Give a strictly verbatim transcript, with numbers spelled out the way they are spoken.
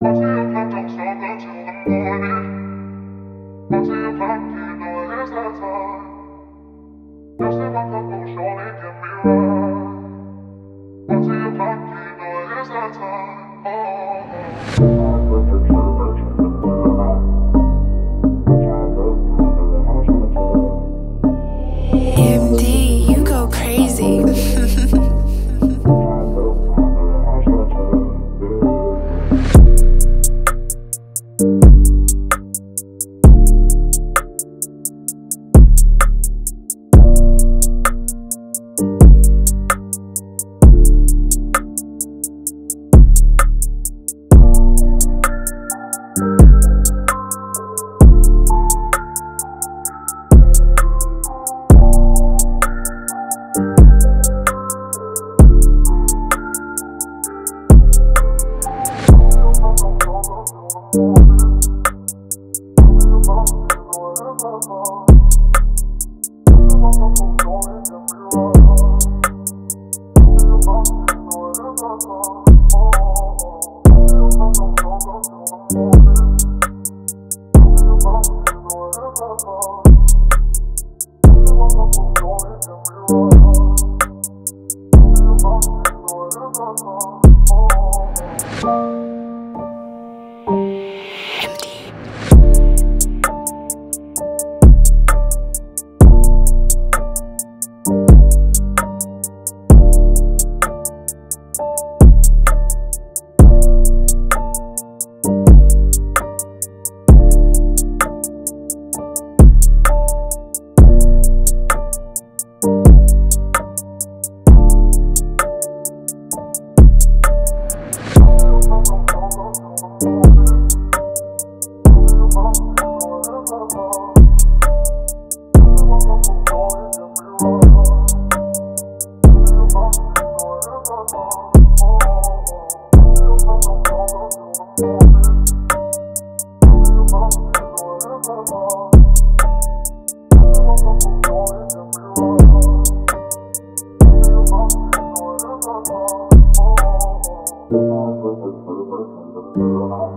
M D, you go crazy. Thank you.